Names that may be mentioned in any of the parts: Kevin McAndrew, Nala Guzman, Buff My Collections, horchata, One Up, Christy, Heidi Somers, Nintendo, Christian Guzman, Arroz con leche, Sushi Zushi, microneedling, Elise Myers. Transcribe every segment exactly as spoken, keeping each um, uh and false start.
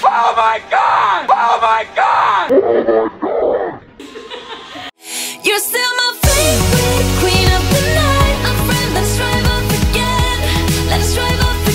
Oh my God! Oh my God! Oh my God! You're still my favorite queen of the night. A friend, let's drive off again. Let's drive off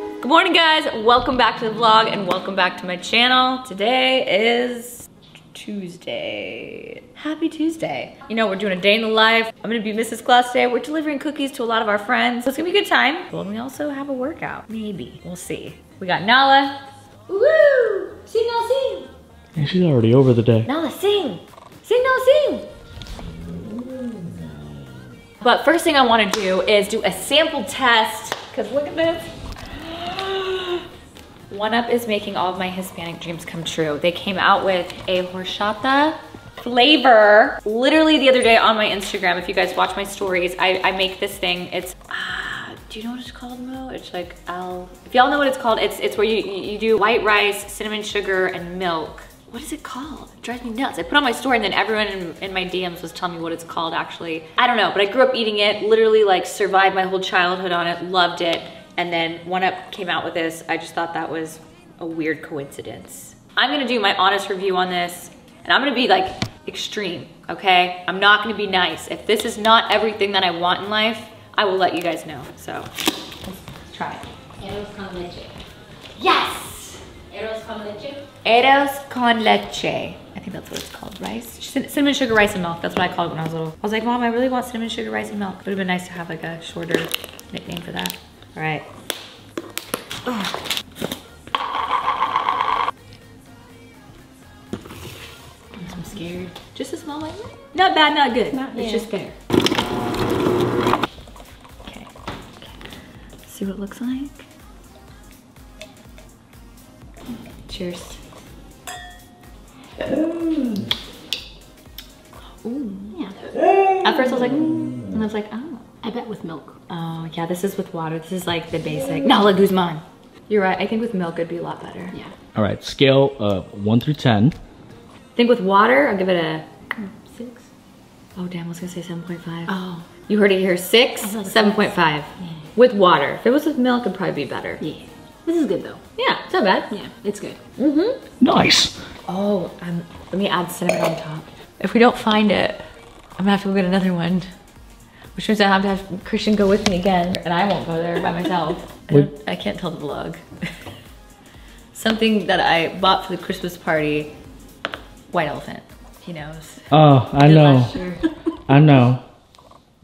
again. Good morning, guys. Welcome back to the vlog and welcome back to my channel. Today is Tuesday. Happy Tuesday. You know, we're doing a day in the life. I'm gonna be Missus Claus today. We're delivering cookies to a lot of our friends. So it's gonna be a good time. Well, we also have a workout. Maybe, we'll see. We got Nala. Woo! Sing Nala sing. And she's already over the day. Nala sing. Sing Nala sing. But first thing I wanna do is do a sample test. Cause look at this. One Up is making all of my Hispanic dreams come true. They came out with a horchata flavor. Literally the other day on my Instagram, if you guys watch my stories, I, I make this thing. It's, ah, do you know what it's called, Mo? It's like, I'll, if y'all know what it's called, it's it's where you, you do white rice, cinnamon sugar, and milk. What is it called? It drives me nuts. I put on my story and then everyone in, in my D Ms was telling me what it's called actually. I don't know, but I grew up eating it, literally like survived my whole childhood on it, loved it. And then One Up came out with this. I just thought that was a weird coincidence. I'm gonna do my honest review on this, and I'm gonna be like extreme, okay? I'm not gonna be nice. If this is not everything that I want in life, I will let you guys know, so. Let's try it. Arroz con leche. Yes! Arroz con leche? Arroz con leche. I think that's what it's called, rice? Cinnamon sugar, rice, and milk. That's what I called it when I was little. I was like, Mom, I really want cinnamon sugar, rice, and milk. It would've been nice to have like a shorter nickname for that. All right. Oh. I'm scared. Just a small one. Not bad, not good. Not, it's yeah. Just there. Okay. Okay. See what it looks like. Cheers. Ooh. Ooh. Yeah. At first I was like, mm, and I was like, oh. I bet with milk. Oh yeah, this is with water. This is like the basic. Nala Guzman. You're right, I think with milk it'd be a lot better. Yeah. All right, scale of one through ten. I think with water, I'll give it a six. Oh damn, I was gonna say seven point five. Oh. You heard it here, six, seven point five. Yeah. With water. If it was with milk, it'd probably be better. Yeah. This is good though. Yeah, it's not bad. Yeah, it's good. Mm-hmm. Nice. Oh, um, let me add cinnamon on top. If we don't find it, I'm gonna have to go get another one. Which means I have to have Christian go with me again, and I won't go there by myself. I, I can't tell the vlog. Something that I bought for the Christmas party, white elephant. He knows. Oh, I know. I know.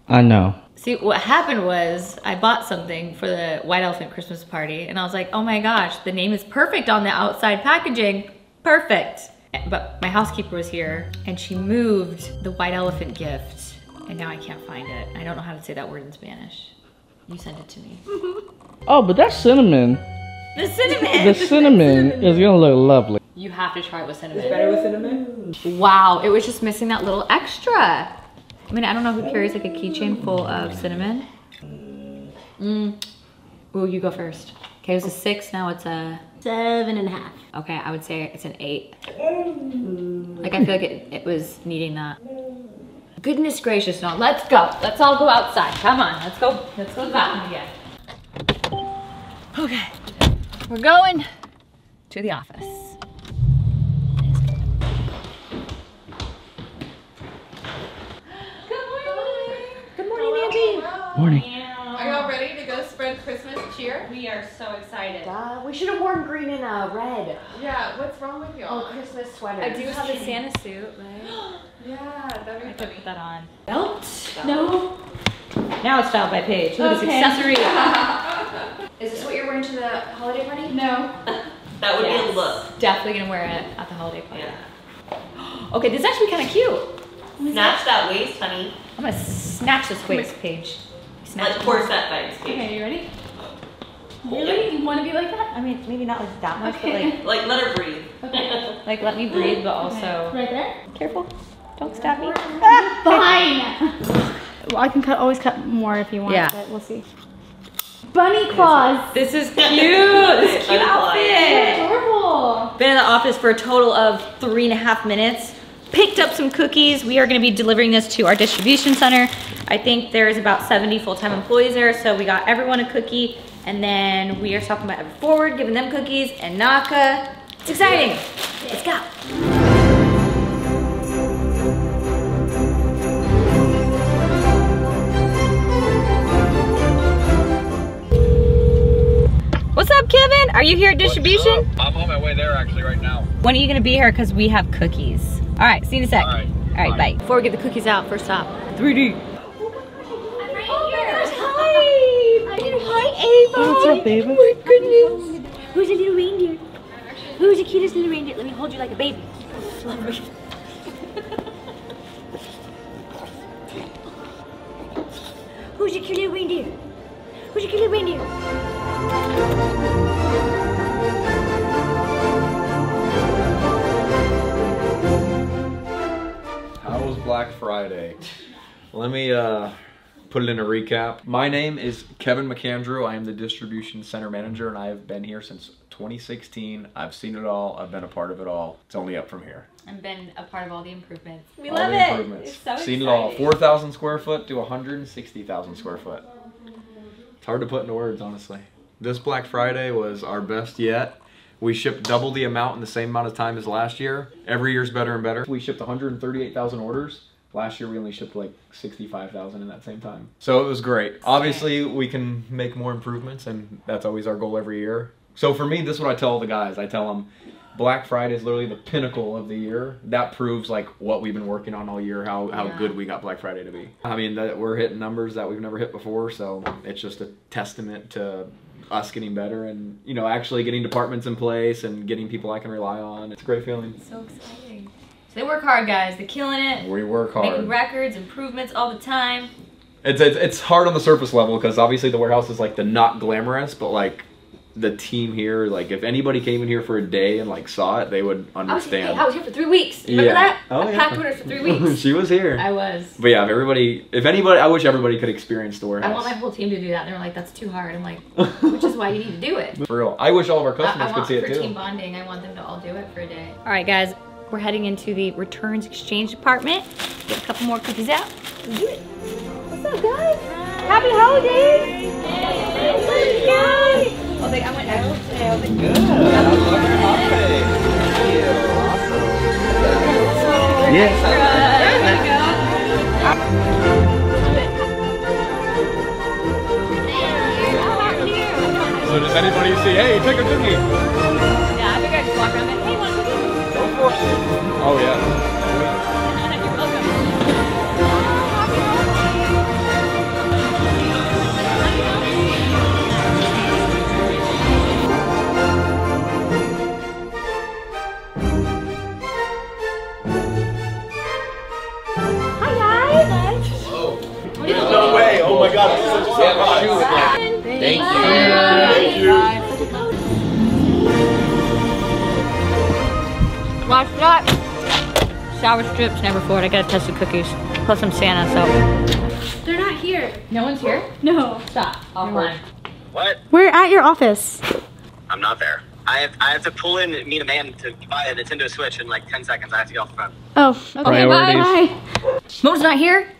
I know. See, what happened was I bought something for the white elephant Christmas party, and I was like, oh my gosh, the name is perfect on the outside packaging. Perfect. But my housekeeper was here, and she moved the white elephant gift. And now I can't find it. I don't know how to say that word in Spanish. You sent it to me. Oh, but that's cinnamon. The cinnamon. The cinnamon is gonna look lovely. You have to try it with cinnamon. It's better with cinnamon. Wow, it was just missing that little extra. I mean, I don't know who carries like a keychain full of cinnamon. Mm. Ooh, you go first. Okay, it was a six, now it's a... Seven and a half. Okay, I would say it's an eight. Like, I feel like it, it was needing that. Goodness gracious, no, let's go. Let's all go outside. Come on, let's go. Let's go to the bathroom again. Okay, we're going to the office. Good morning. Good morning, Andy. Morning. Are y'all ready to go spread Christmas cheer? We are so excited. Uh, we should have worn green and uh, red. Yeah, what's wrong with y'all? Oh, Christmas sweater. I do have a Santa suit, right? Yeah, that'd be funny. Put that on. Belt? No. Now it's styled by Paige. Look at this accessory. Is this what you're wearing to the holiday party? No. That would yes. be a look. Definitely gonna wear it at the holiday party. Yeah. Okay, this is actually kind of cute. Snatch that waist, honey. I'm gonna snatch this waist, Paige. Snatch like corset vibes, Paige. Okay, you ready? Really? Yeah. You want to be like that? I mean, maybe not like that much, okay. but like. Like let her breathe. Okay. Like let me breathe, but also. Right there. Careful. Don't stab me. Ah, fine. Well, I can cut, always cut more if you want, yeah. But we'll see. Bunny claws. This is cute. This is cute outfit. It's adorable. Been in the office for a total of three and a half minutes. Picked up some cookies. We are gonna be delivering this to our distribution center. I think there's about seventy full-time employees there, so we got everyone a cookie, and then we are stopping by Ever Forward, giving them cookies, and Naka. It's exciting. Let's go. What's up, Kevin? Are you here at distribution? I'm on my way there actually right now. When are you gonna be here? Cause we have cookies. All right, see you in a sec. All right, All right bye. bye. Before we get the cookies out, first stop, three D. Oh my gosh, I'm right oh here. My gosh, hi. Hi, Ava. What's up, baby? Oh my goodness. Who's the little reindeer? Who's the cutest little reindeer? Let me hold you like a baby. Lovely. Who's the cute little reindeer? Who's the cute little reindeer? How was Black Friday? Let me uh, put it in a recap. My name is Kevin McAndrew. I am the distribution center manager, and I have been here since twenty sixteen. I've seen it all. I've been a part of it all. It's only up from here. I've been a part of all the improvements. We all love the improvements. It. It's so exciting. Seen it all. four thousand square foot to one hundred sixty thousand square foot. It's hard to put into words, honestly. This Black Friday was our best yet. We shipped double the amount in the same amount of time as last year. Every year's better and better. We shipped one hundred thirty-eight thousand orders. Last year we only shipped like sixty-five thousand in that same time. So it was great. Obviously we can make more improvements, and that's always our goal every year. So for me, this is what I tell all the guys. I tell them Black Friday is literally the pinnacle of the year. That proves like what we've been working on all year, how, how yeah. good we got Black Friday to be. I mean, that we're hitting numbers that we've never hit before, so it's just a testament to us getting better and, you know, actually getting departments in place and getting people I can rely on. It's a great feeling. It's so exciting. So they work hard, guys. They're killing it. We work hard. Making records, improvements all the time. It's, it's, it's hard on the surface level because obviously the warehouse is like the not glamorous, but like the team here, like if anybody came in here for a day and like saw it, they would understand. I was, I was here for three weeks. Remember yeah. that? Oh, I yeah. packed orders for three weeks. She was here. I was. But yeah, if everybody, if anybody, I wish everybody could experience the warehouse. I want my whole team to do that. And they're like, that's too hard. I'm like, which is why you need to do it. For real. I wish all of our customers I, I could see it too. For team bonding, I want them to all do it for a day. All right, guys, we're heading into the returns exchange department. Get a couple more cookies out. Do it. What's up, guys? Hi. Happy holidays. Hey. Hey. Oh, they, I went out today. I was like, good. Awesome. Yeah. So does anybody see, hey, take a cookie? Yeah, I think I just walk around and, hey, one cookie. Go for it. Oh, yeah. Thank you. Thank you. Watch that. Sour strips never forward. I gotta test the cookies. Plus some Santa, so. They're not here. No one's here? No. Stop. Offline. What? We're at your office. I'm not there. I have, I have to pull in and meet a man to buy a Nintendo Switch in like ten seconds. I have to get off the phone. Oh, okay. Bye. Bye. Mom's not here.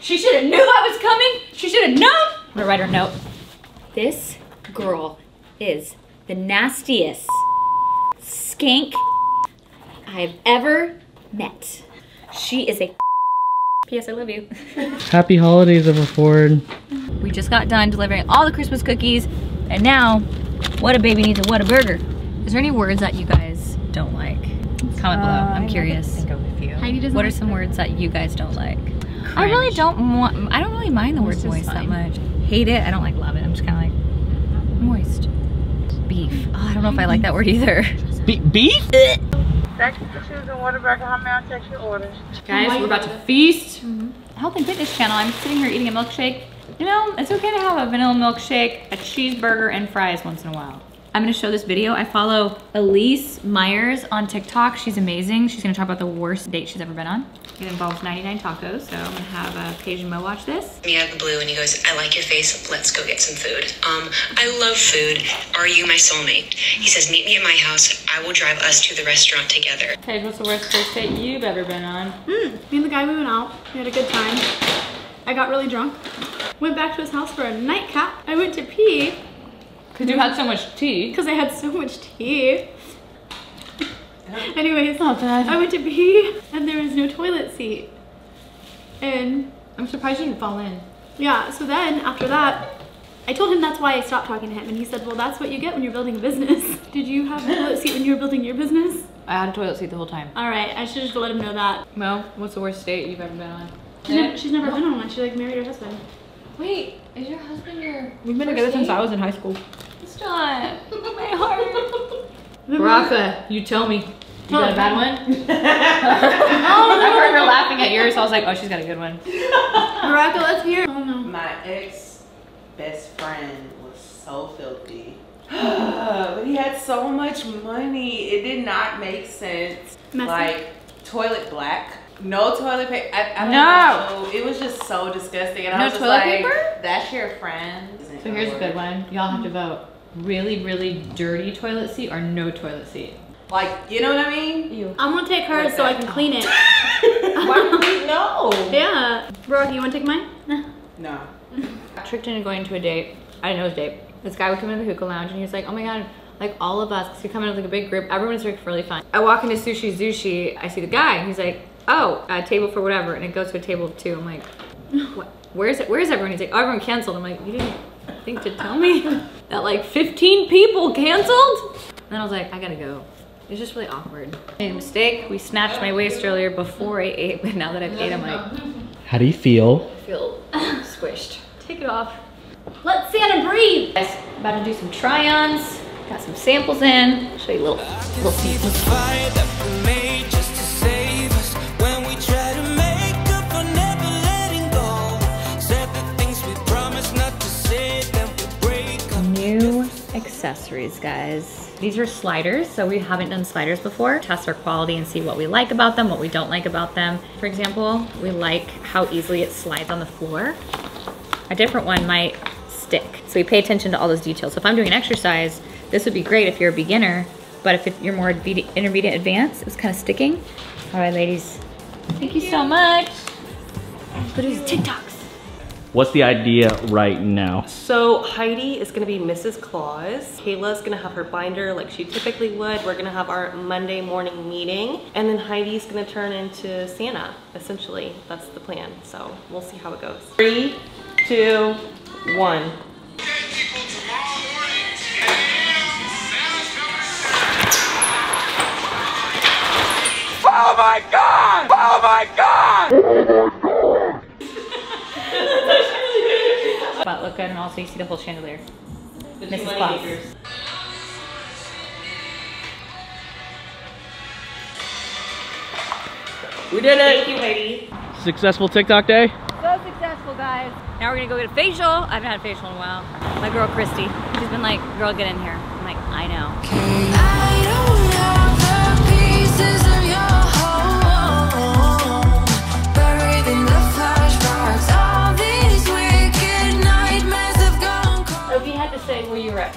She should have knew I was coming. She should have known. I'm gonna write her a note. This girl is the nastiest skank I've ever met. She is a P S I love you. Happy holidays, Ever Forward. We just got done delivering all the Christmas cookies, and now, what a baby needs a what a burger. Is there any words that you guys don't like? Comment below. Uh, I'm I curious. Think with you. What like are some them. words that you guys don't like? Cringe. I really don't want. I don't really mind the word moist that much. Hate it. I don't like love it. I'm just kind of like moist. Beef. Oh, I don't know if I like that word either. Be beef? Back to the shoes and water burger. How may I take your orders? Guys, we're about to feast. Mm-hmm. Health and Fitness Channel. I'm sitting here eating a milkshake. You know, it's okay to have a vanilla milkshake, a cheeseburger, and fries once in a while. I'm gonna show this video. I follow Elise Myers on TikTok. She's amazing. She's gonna talk about the worst date she's ever been on. It involves ninety-nine tacos, so I'm gonna have uh, Cajun Mo watch this. Me out of the blue and he goes, I like your face, let's go get some food. Um, I love food, are you my soulmate? He says, meet me at my house, I will drive us to the restaurant together. Paige, what's the worst first date you've ever been on? Mm, me and the guy, we went out, we had a good time. I got really drunk, went back to his house for a nightcap. I went to pee. Cause you had so much tea. Cause I had so much tea. Anyways, not bad. I went to pee and there was no toilet seat. And I'm surprised you didn't fall in. Yeah, so then after that, I told him that's why I stopped talking to him. And he said, well, that's what you get when you're building a business. Did you have a toilet seat when you were building your business? I had a toilet seat the whole time. All right, I should just let him know that. Mo, what's the worst date you've ever been on? She's, yeah. never, she's never been on one. She like married her husband. Wait, is your husband your We've been together date? Since I was in high school. Stop. My heart. Rafa, you tell me. You oh, got a bad one? Oh, I heard her laughing at yours, so I was like, oh, she's got a good one. Rafa, let's hear it. Oh, no. My ex best friend was so filthy. But he had so much money. It did not make sense. Messy. Like, toilet black. No toilet paper. I, I no. Know. It was just so disgusting. And no I was just toilet like, paper? That's your friend. So here's a good one. Y'all have to vote. Really, really dirty toilet seat or no toilet seat? Like, you know what I mean? Ew. I'm going to take hers like so that. I can clean it. Why? No. Yeah. Rocky, you want to take mine? No. I tricked into going to a date. I didn't know it was a date. This guy would come into the hookah lounge and he was like, oh my God. Like all of us. Because we come in with like a big group. Everyone's like really fun. I walk into Sushi Zushi. I see the guy. He's like, oh, a table for whatever, and it goes to a table of two. I'm like, what? Where's it? Where's everyone? He's like, oh, everyone canceled. I'm like, you didn't think to tell me that like fifteen people canceled? And then I was like, I gotta go. It's just really awkward. I made a mistake. We snatched my waist earlier before I ate, but now that I've ate, I'm like, how do you feel? I feel squished. Take it off. Let Santa breathe. Guys, about to do some try-ons. Got some samples in. I'll show you a little, little piece. Accessories, guys. These are sliders, so we haven't done sliders before. Test our quality and see what we like about them, what we don't like about them. For example, we like how easily it slides on the floor. A different one might stick. So we pay attention to all those details. So if I'm doing an exercise, this would be great if you're a beginner, but if it, you're more intermediate advanced, it's kind of sticking. All right, ladies. Thank, Thank you, you so much. Look at these TikToks. What's the idea right now? So Heidi is gonna be Missus Claus. Kayla's gonna have her binder like she typically would. We're gonna have our Monday morning meeting. And then Heidi's gonna turn into Santa, essentially. That's the plan, so we'll see how it goes. Three, two, one. Oh my God! Oh my God! Oh my God! But look good, and also you see the whole chandelier. The Missus Claus. We did it! Thank you, lady. Successful TikTok day? So successful, guys. Now we're gonna go get a facial. I haven't had a facial in a while. My girl, Christy, she's been like, girl, get in here. I'm like, I know. I don't know the pieces.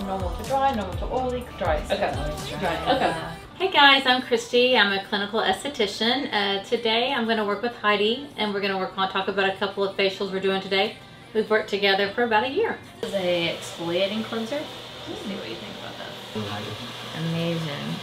Normal to dry, normal to oily, dry. Okay. Dry. Okay. Hey guys, I'm Christy. I'm a clinical esthetician. Uh, today I'm going to work with Heidi, and we're going to work on talk about a couple of facials we're doing today. We've worked together for about a year. This is a exfoliating cleanser. Let's see what you think about that. Amazing.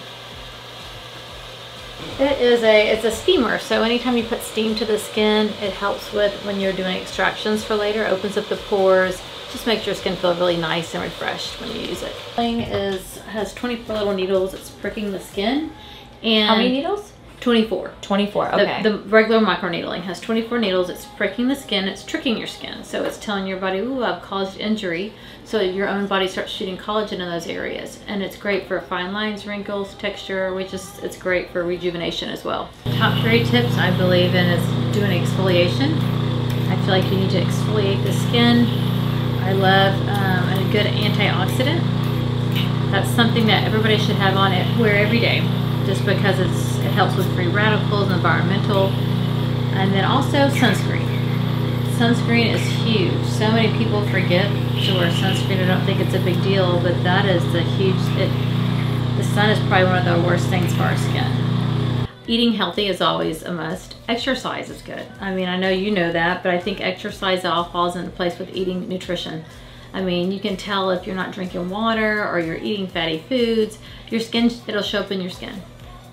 It is a it's a steamer. So anytime you put steam to the skin, it helps with when you're doing extractions for later. Opens up the pores. Just makes your skin feel really nice and refreshed when you use it. This thing is, has twenty-four little needles. It's pricking the skin. And how many needles? twenty-four. twenty-four, okay. The, the regular microneedling has twenty-four needles. It's pricking the skin. It's tricking your skin. So it's telling your body, ooh, I've caused injury. So your own body starts shooting collagen in those areas. And it's great for fine lines, wrinkles, texture. We just, it's great for rejuvenation as well. Top three tips I believe in is doing exfoliation. I feel like you need to exfoliate the skin. I love um, a good antioxidant. That's something that everybody should have on it, wear every day, just because it's, it helps with free radicals, environmental, and then also sunscreen. Sunscreen is huge. So many people forget to wear sunscreen. I don't think it's a big deal, but that is the huge, it, the sun is probably one of the worst things for our skin. Eating healthy is always a must. Exercise is good. I mean, I know you know that, but I think exercise all falls into place with eating nutrition. I mean, you can tell if you're not drinking water or you're eating fatty foods, your skin, it'll show up in your skin.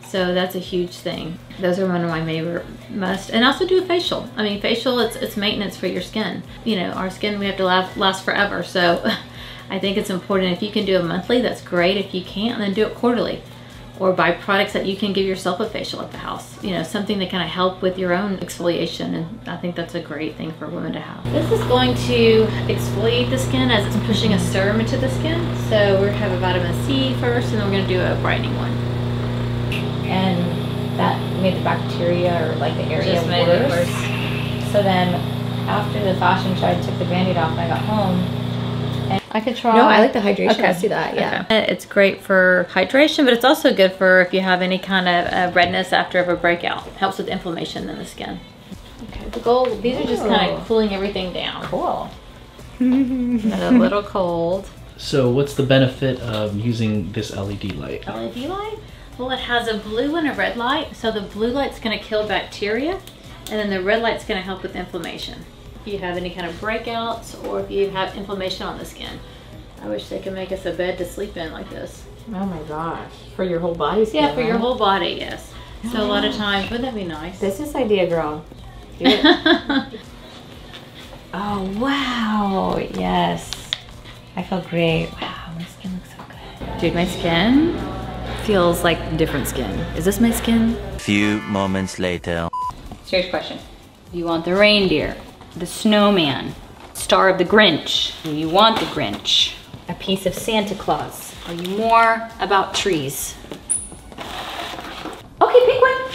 So that's a huge thing. Those are one of my favorite must. And also do a facial. I mean, facial, it's, it's maintenance for your skin. You know, our skin, we have to last, last forever. So I think it's important. If you can do it monthly, that's great. If you can't, then do it quarterly. Or buy products that you can give yourself a facial at the house. You know, something that kind of help with your own exfoliation, and I think that's a great thing for women to have. This is going to exfoliate the skin as it's pushing a serum into the skin. So we're gonna have a vitamin C first, and then we're gonna do a brightening one. And that made the bacteria, or like the area, just made worse. It worse. So then after the fashion show, I took the Band-Aid off when I got home. I could try. No, I like the hydration. Okay. I see that, yeah. Okay. It's great for hydration, but it's also good for if you have any kind of redness after of a breakout. Helps with inflammation in the skin. Okay, the goal, these Ooh. are just kind of cooling everything down. Cool. A little cold. So what's the benefit of using this L E D light? L E D light? Well, it has a blue and a red light. So the blue light's gonna kill bacteria, and then the red light's gonna help with inflammation. If you have any kind of breakouts or if you have inflammation on the skin. I wish they could make us a bed to sleep in like this. Oh my gosh. For your whole body skin, Yeah, for right? your whole body, yes. Oh. So a lot of times, wouldn't that be nice? Business idea, girl. Do it. Oh, wow. Yes. I feel great. Wow, my skin looks so good. Dude, my skin feels like different skin. Is this my skin? Few moments later. Serious question. You want the reindeer? The snowman, star of the Grinch. Do you want the Grinch? A piece of Santa Claus? Are you more about trees? Okay, pick one.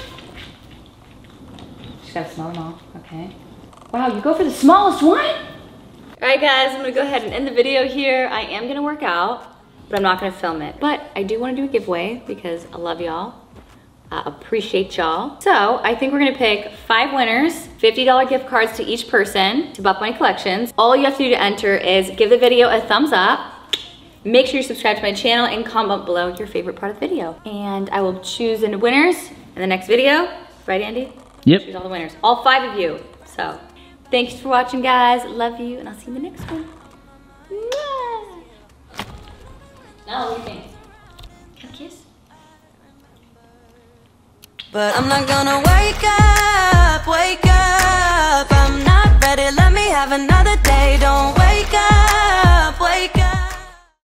Just gotta smell them all, okay. Wow, you go for the smallest one? All right guys, I'm gonna go ahead and end the video here. I am gonna work out, but I'm not gonna film it. But I do wanna do a giveaway because I love y'all. I appreciate y'all. So I think we're gonna pick five winners, fifty dollar gift cards to each person to Buff My Collections. All you have to do to enter is give the video a thumbs up, make sure you subscribe to my channel, and comment below your favorite part of the video. And I will choose the winners in the next video. Right, Andy? Yep. Choose all the winners, all five of you. So thanks for watching, guys. Love you, and I'll see you in the next one. Mwah! Now what do you think? Have a kiss? But I'm not gonna wake up, wake up. I'm not ready, let me have a night.